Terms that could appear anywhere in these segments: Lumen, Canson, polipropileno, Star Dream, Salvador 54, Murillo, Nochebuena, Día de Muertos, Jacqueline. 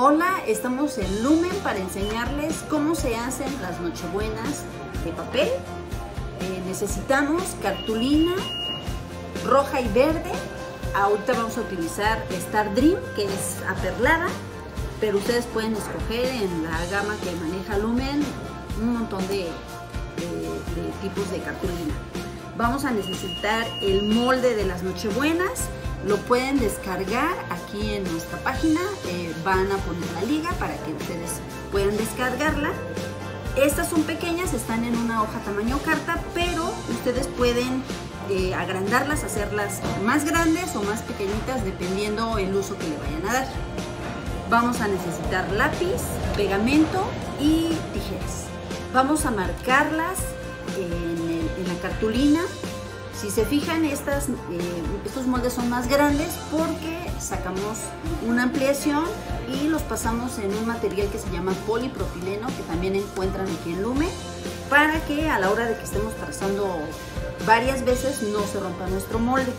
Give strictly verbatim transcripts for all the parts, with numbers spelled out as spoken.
Hola, estamos en Lumen para enseñarles cómo se hacen las nochebuenas de papel. Eh, necesitamos cartulina roja y verde. Ahorita vamos a utilizar Star Dream, que es aperlada, pero ustedes pueden escoger en la gama que maneja Lumen un montón de, de, de tipos de cartulina. Vamos a necesitar el molde de las nochebuenas. Lo pueden descargar aquí en nuestra página, eh, van a poner la liga para que ustedes puedan descargarla. Estas son pequeñas, están en una hoja tamaño carta, pero ustedes pueden eh, agrandarlas, hacerlas más grandes o más pequeñitas dependiendo el uso que le vayan a dar. Vamos a necesitar lápiz, pegamento y tijeras. Vamos a marcarlas en, el, en la cartulina. Si se fijan, estas, eh, estos moldes son más grandes porque sacamos una ampliación y los pasamos en un material que se llama polipropileno, que también encuentran aquí en Lumen, para que a la hora de que estemos trazando varias veces no se rompa nuestro molde.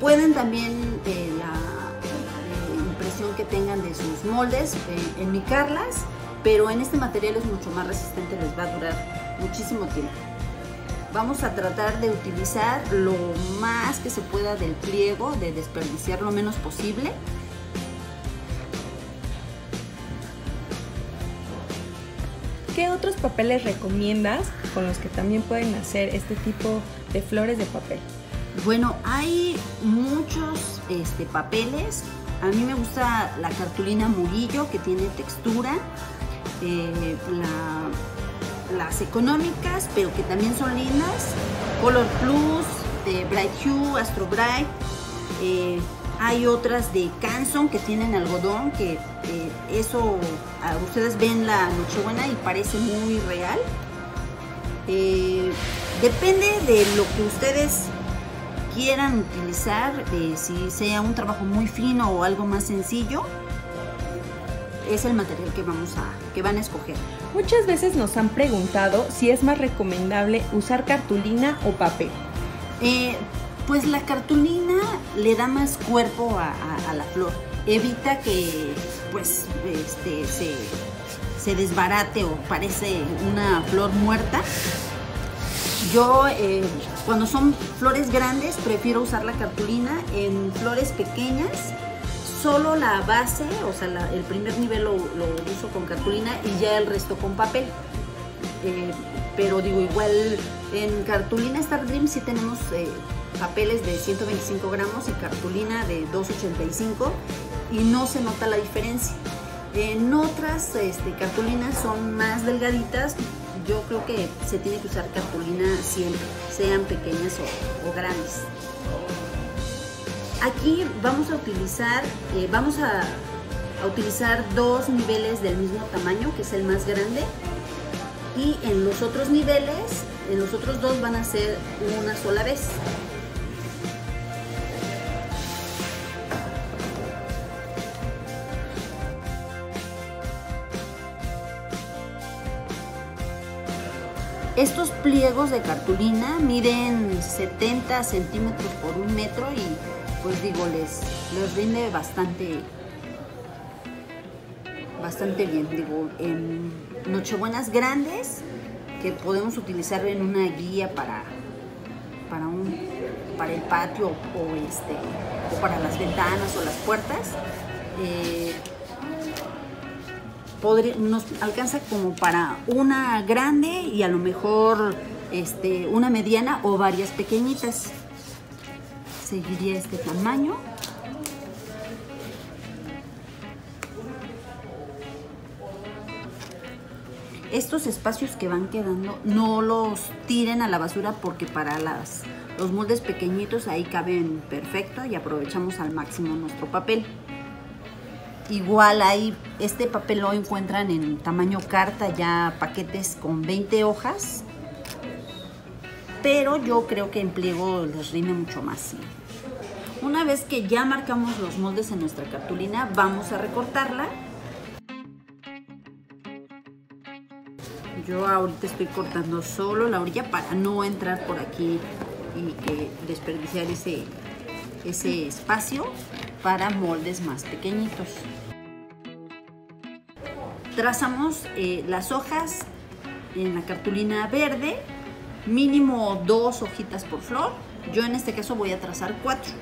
Pueden también eh, la eh, impresión que tengan de sus moldes, eh, enmicarlas, pero en este material es mucho más resistente, les va a durar muchísimo tiempo. Vamos a tratar de utilizar lo más que se pueda del pliego, de desperdiciar lo menos posible. ¿Qué otros papeles recomiendas con los que también pueden hacer este tipo de flores de papel? Bueno, hay muchos este, papeles. A mí me gusta la cartulina Murillo, que tiene textura. Eh, la... las económicas, pero que también son lindas, color plus de bright hue astro bright. Eh, hay otras de Canson que tienen algodón, que eh, eso ah, ustedes ven la nochebuena y parece muy real. Eh, depende de lo que ustedes quieran utilizar, eh, si sea un trabajo muy fino o algo más sencillo. Es el material que vamos a, que van a escoger. Muchas veces nos han preguntado si es más recomendable usar cartulina o papel. Eh, pues la cartulina le da más cuerpo a, a, a la flor, evita que pues, este, se, se desbarate o parece una flor muerta. Yo eh, cuando son flores grandes prefiero usar la cartulina. En flores pequeñas solo la base, o sea, la, el primer nivel lo, lo uso con cartulina y ya el resto con papel. Eh, pero digo, igual en cartulina Star Dream sí tenemos eh, papeles de ciento veinticinco gramos y cartulina de doscientos ochenta y cinco y no se nota la diferencia. En otras este, cartulinas son más delgaditas. Yo creo que se tiene que usar cartulina siempre, sean pequeñas o, o grandes. Aquí vamos a utilizar, eh, vamos a, a utilizar dos niveles del mismo tamaño, que es el más grande, y en los otros niveles, en los otros dos van a ser una sola vez. Estos pliegos de cartulina miden setenta centímetros por un metro y pues digo, les, les rinde bastante, bastante bien. Digo, en nochebuenas grandes que podemos utilizar en una guía para, para, un, para el patio o, este, o para las ventanas o las puertas. Eh, podría, nos alcanza como para una grande y a lo mejor este, una mediana o varias pequeñitas. Seguiría este tamaño. Estos espacios que van quedando no los tiren a la basura porque para las, los moldes pequeñitos ahí caben perfecto y aprovechamos al máximo nuestro papel. Igual ahí este papel lo encuentran en tamaño carta, ya paquetes con veinte hojas. Pero yo creo que en pliego les rinde mucho más. ¿Sí? Una vez que ya marcamos los moldes en nuestra cartulina, vamos a recortarla. Yo ahorita estoy cortando solo la orilla para no entrar por aquí y que desperdiciar ese, ese espacio para moldes más pequeñitos. trazamos eh, las hojas en la cartulina verde, mínimo dos hojitas por flor. Yo en este caso voy a trazar cuatro.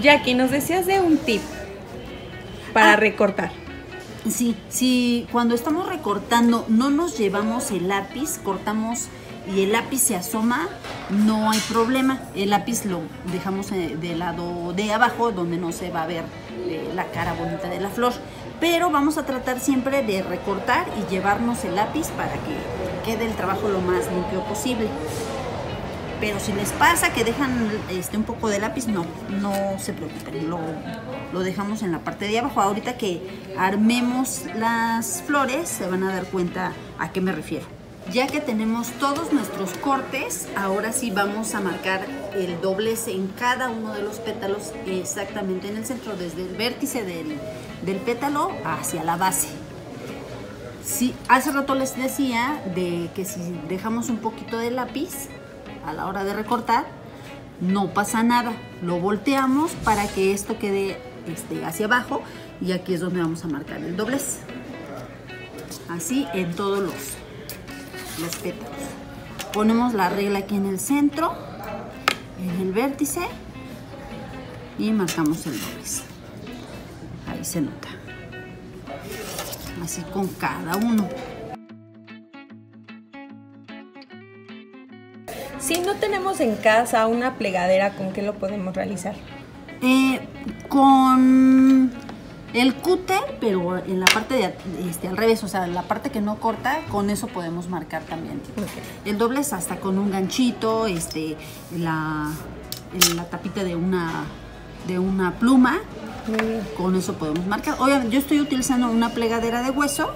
Jackie, nos decías de un tip para ah, recortar. Sí, sí, cuando estamos recortando no nos llevamos el lápiz, cortamos y el lápiz se asoma, no hay problema. El lápiz lo dejamos de lado de abajo donde no se va a ver la cara bonita de la flor. Pero vamos a tratar siempre de recortar y llevarnos el lápiz para que quede el trabajo lo más limpio posible. Pero si les pasa que dejan este, un poco de lápiz, no, no se preocupen, lo, lo dejamos en la parte de abajo. Ahorita que armemos las flores se van a dar cuenta a qué me refiero. Ya que tenemos todos nuestros cortes, ahora sí vamos a marcar el doblez en cada uno de los pétalos, exactamente en el centro, desde el vértice del, del pétalo hacia la base. Sí, hace rato les decía de que si dejamos un poquito de lápiz a la hora de recortar, no pasa nada. Lo volteamos para que esto quede este, hacia abajo, y aquí es donde vamos a marcar el doblez. Así en todos los... los pétalos. Ponemos la regla aquí en el centro, en el vértice, y marcamos el doblez. Ahí se nota. Así con cada uno. Si no tenemos en casa una plegadera, ¿con qué lo podemos realizar? Eh, con el cúter, pero en la parte de este, al revés, o sea, la parte que no corta, con eso podemos marcar también. Okay. El doblez hasta con un ganchito, este, la, la tapita de una, de una pluma, mm. con eso podemos marcar. Obviamente, yo estoy utilizando una plegadera de hueso,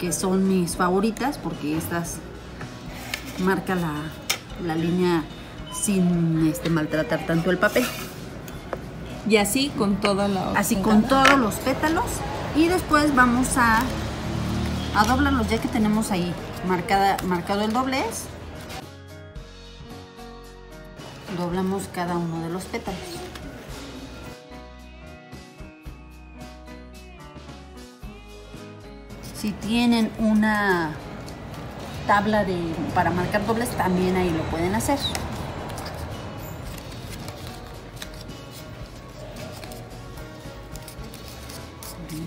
que son mis favoritas, porque estas marca la, la línea sin este, maltratar tanto el papel. Y así con todos los así con todos los pétalos, y después vamos a, a doblarlos ya que tenemos ahí marcada, marcado el doblez. Doblamos cada uno de los pétalos. Si tienen una tabla de, para marcar dobles, también ahí lo pueden hacer.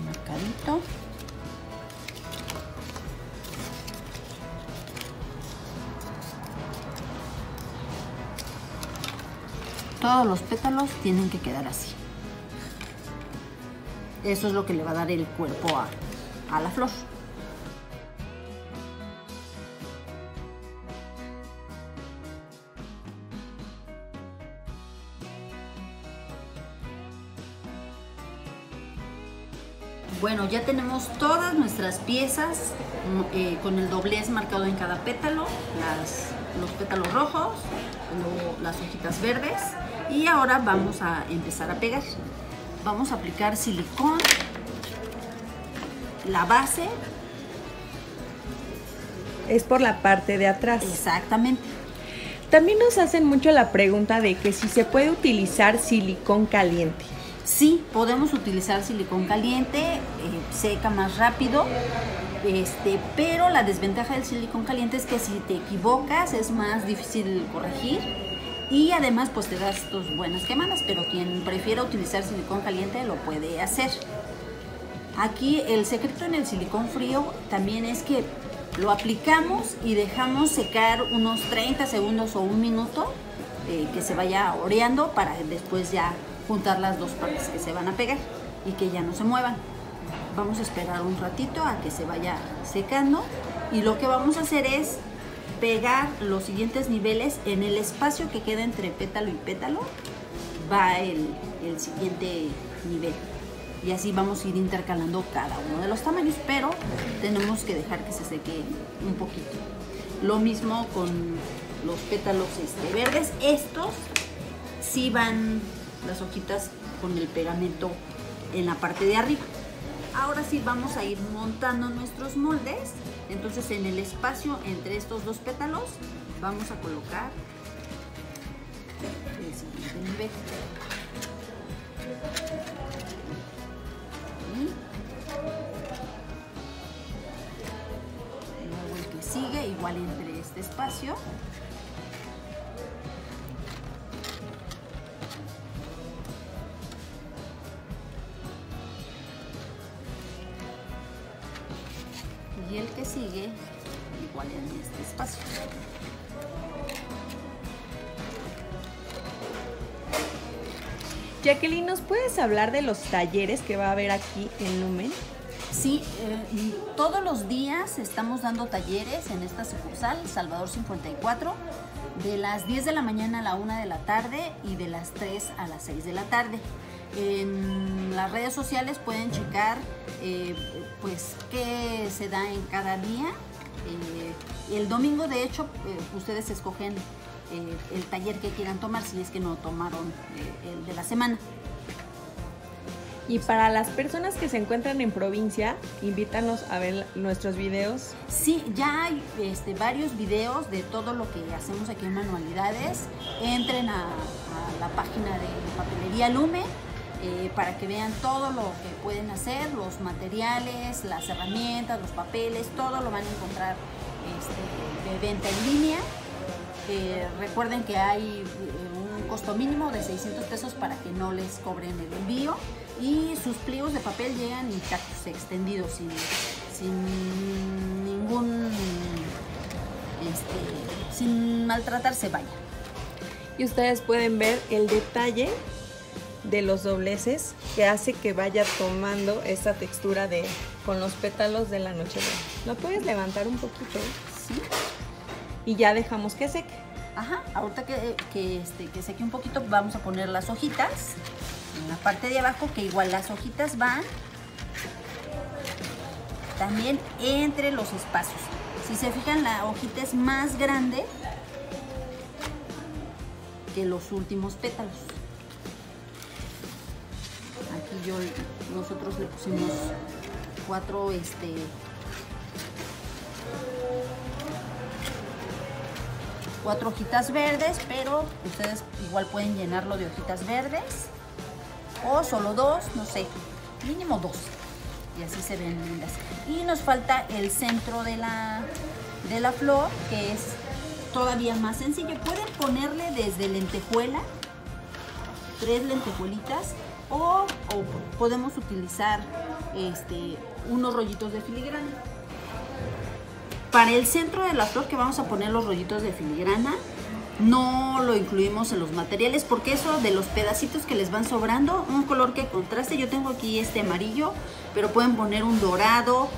Marcadito. Todos los pétalos tienen que quedar así. Eso es lo que le va a dar el cuerpo a, a la flor. Bueno, ya tenemos todas nuestras piezas eh, con el doblez marcado en cada pétalo, las, los pétalos rojos, luego las hojitas verdes, y ahora vamos a empezar a pegar. Vamos a aplicar silicón, la base. Es por la parte de atrás. Exactamente. También nos hacen mucho la pregunta de que si se puede utilizar silicón caliente. Sí, podemos utilizar silicón caliente, eh, seca más rápido, este, pero la desventaja del silicón caliente es que si te equivocas es más difícil corregir, y además pues te das tus buenas quemadas, pero quien prefiera utilizar silicón caliente lo puede hacer. Aquí el secreto en el silicón frío también es que lo aplicamos y dejamos secar unos treinta segundos o un minuto, eh, que se vaya oreando, para después ya juntar las dos partes que se van a pegar y que ya no se muevan. Vamos a esperar un ratito a que se vaya secando, y lo que vamos a hacer es pegar los siguientes niveles en el espacio que queda entre pétalo y pétalo. Va el, el siguiente nivel, y así vamos a ir intercalando cada uno de los tamaños, pero tenemos que dejar que se seque un poquito. Lo mismo con los pétalos este, verdes. Estos sí van las hojitas con el pegamento en la parte de arriba. Ahora sí vamos a ir montando nuestros moldes. Entonces, en el espacio entre estos dos pétalos vamos a colocar el siguiente nivel. igual entre este espacio. Y el que sigue igual en este espacio. Jacqueline, ¿nos puedes hablar de los talleres que va a haber aquí en Lumen? Sí, eh, todos los días estamos dando talleres en esta sucursal, Salvador cincuenta y cuatro, de las diez de la mañana a la una de la tarde y de las tres a las seis de la tarde. En las redes sociales pueden checar eh, pues qué se da en cada día. Eh, el domingo, de hecho, eh, ustedes escogen eh, el taller que quieran tomar si es que no tomaron eh, el de la semana. Y para las personas que se encuentran en provincia, invítanos a ver nuestros videos. Sí, ya hay este, varios videos de todo lo que hacemos aquí en Manualidades. Entren a, a la página de Papelería Lumen eh, para que vean todo lo que pueden hacer, los materiales, las herramientas, los papeles, todo lo van a encontrar este, de venta en línea. Eh, recuerden que hay eh, un costo mínimo de seiscientos pesos para que no les cobren el envío. Y sus pliegos de papel llegan intactos, extendidos, sin, sin ningún, este, sin maltratarse, vaya. Y ustedes pueden ver el detalle de los dobleces que hace que vaya tomando esta textura de, con los pétalos de la nochebuena. ¿Lo puedes levantar un poquito? Sí. Y ya dejamos que seque. Ajá, ahorita que, que, este, que seque un poquito vamos a poner las hojitas. En la parte de abajo, que igual las hojitas van también entre los espacios. Si se fijan, la hojita es más grande que los últimos pétalos. Aquí yo, nosotros le pusimos cuatro, este, cuatro hojitas verdes, pero ustedes igual pueden llenarlo de hojitas verdes. O solo dos, no sé, mínimo dos. Y así se ven lindas. Y nos falta el centro de la, de la flor, que es todavía más sencillo. Pueden ponerle desde lentejuela, tres lentejuelitas, o, o podemos utilizar este, unos rollitos de filigrana. Para el centro de la flor, que vamos a poner los rollitos de filigrana, no lo incluimos en los materiales porque eso de los pedacitos que les van sobrando, un color que contraste. Yo tengo aquí este amarillo, pero pueden poner un dorado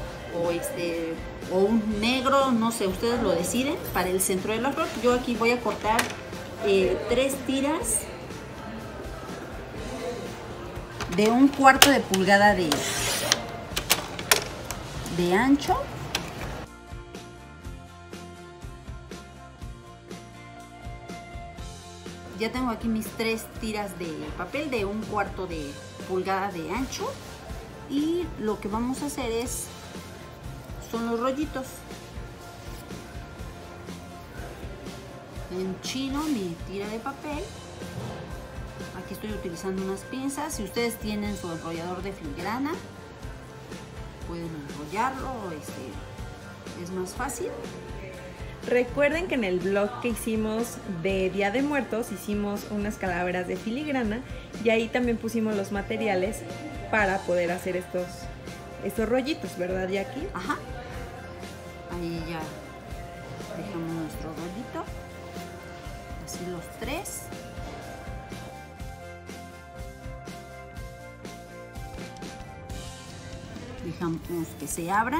o, este, o un negro, no sé, ustedes lo deciden para el centro de la flor. Yo aquí voy a cortar eh, tres tiras de un cuarto de pulgada de, de ancho. Ya tengo aquí mis tres tiras de papel de un cuarto de pulgada de ancho. Y lo que vamos a hacer es, son los rollitos. Enchino mi tira de papel. Aquí estoy utilizando unas pinzas. Si ustedes tienen su enrollador de filigrana, pueden enrollarlo, este, es más fácil. Recuerden que en el blog que hicimos de Día de Muertos hicimos unas calaveras de filigrana y ahí también pusimos los materiales para poder hacer estos, estos rollitos, ¿verdad, Jackie? Ajá. Ahí ya dejamos nuestro rollito. Así los tres. Dejamos que se abra.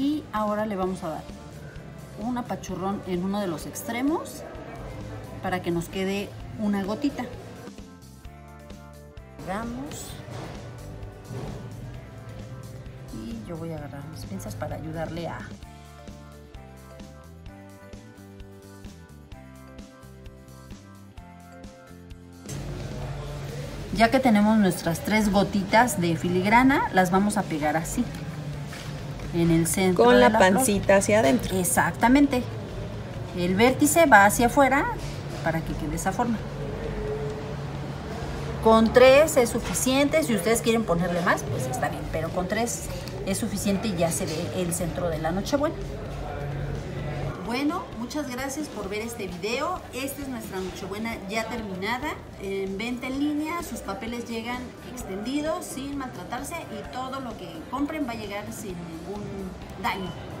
Y ahora le vamos a dar un apachurrón en uno de los extremos para que nos quede una gotita. Agarramos. Y yo voy a agarrar mis pinzas para ayudarle a... Ya que tenemos nuestras tres gotitas de filigrana, las vamos a pegar así. En el centro con la, la pancita flor. Hacia adentro. Exactamente. El vértice va hacia afuera para que quede esa forma. Con tres es suficiente. Si ustedes quieren ponerle más, pues está bien. Pero con tres es suficiente y ya se ve el centro de la Nochebuena. Bueno, muchas gracias por ver este video. Esta es nuestra Nochebuena ya terminada. En venta en línea, sus papeles llegan extendidos, sin maltratarse, y todo lo que compren va a llegar sin ningún daño.